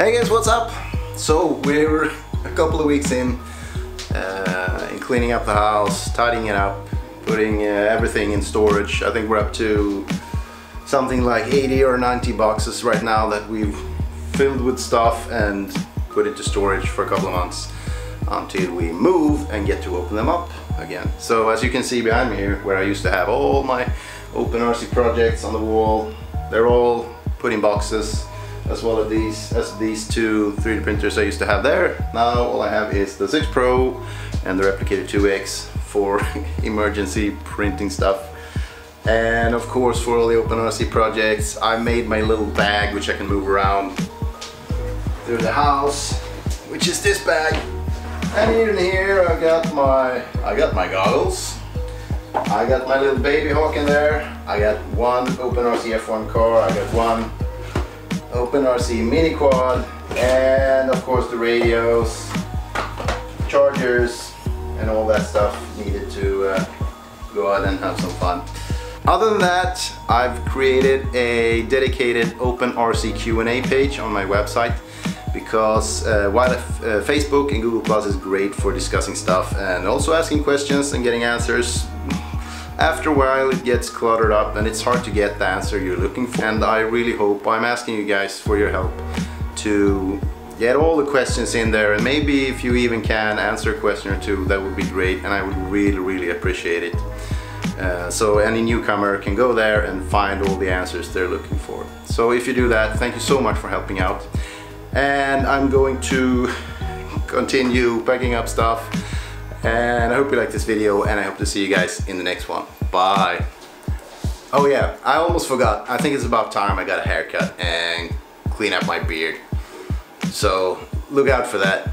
Hey guys, what's up? So we're a couple of weeks in cleaning up the house, tidying it up, putting everything in storage. I think we're up to something like 80 or 90 boxes right now that we've filled with stuff and put into storage for a couple of months until we move and get to open them up again. So as you can see behind me here, where I used to have all my OpenRC projects on the wall, they're all put in boxes, as well as these two 3D printers I used to have there. Now all I have is the 6 Pro and the Replicator 2X for emergency printing stuff. And of course, for all the OpenRC projects, I made my little bag which I can move around through the house, which is this bag. And even here I got my goggles, I got my little baby hawk in there, I got one OpenRC F1 car, I got one OpenRC mini quad, and of course the radios, chargers, and all that stuff needed to go out and have some fun. Other than that, I've created a dedicated OpenRC Q&A page on my website, because while Facebook and Google Plus is great for discussing stuff and also asking questions and getting answers, after a while it gets cluttered up and it's hard to get the answer you're looking for. And I really hope, I'm asking you guys for your help to get all the questions in there, and maybe if you even can answer a question or two, that would be great, and I would really appreciate it. So any newcomer can go there and find all the answers they're looking for. So if you do that, thank you so much for helping out. And I'm going to continue packing up stuff, and I hope you like this video, and I hope to see you guys in the next one. Bye. Oh yeah, I almost forgot. I think it's about time I got a haircut and clean up my beard. So look out for that.